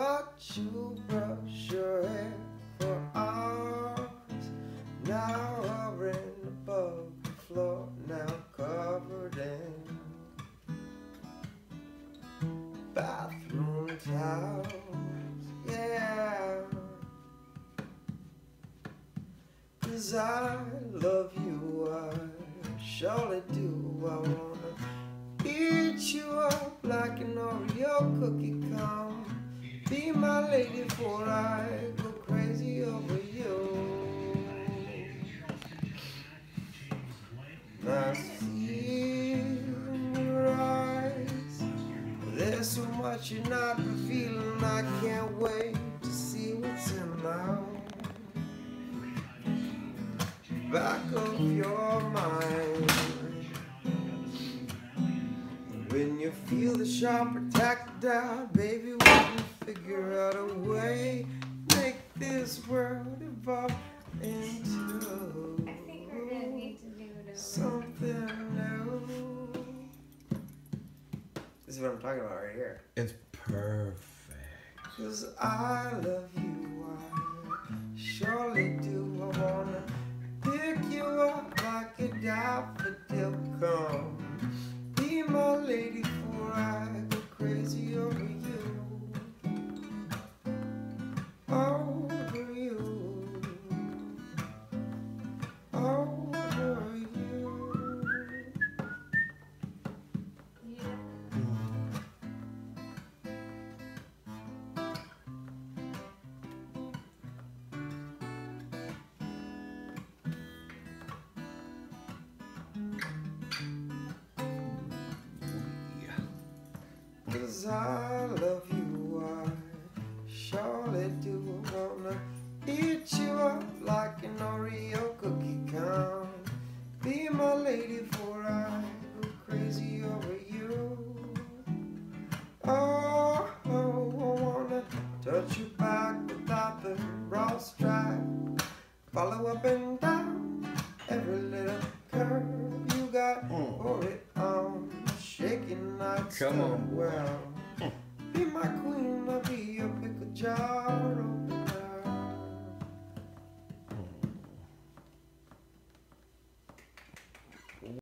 watch you brush your hair for hours. Now hovering above the floor, now covered in bathroom towels. Yeah, 'cause I love you, I surely do. I wanna eat you up like an Oreo cookie. Come be my lady before I go crazy over you. I see your eyes, there's so much you're not revealing. I can't wait to see what's in my back of your mind. When you feel the sharp attack down, baby, we can figure out a way, make this world evolve into something new. This is what I'm talking about right here. It's perfect. 'Cause I love you, I surely do. I wanna pick you up like a daffodil. Come be my lady before I go crazy over you, over you, over you. Cause I love you, I surely do. I wanna eat you up like an Oreo cookie. Come be my lady before I go crazy over you. Oh, oh, I wanna touch you back without the raw strap. Follow up and down every little curve you got. Oreo. Come on, well.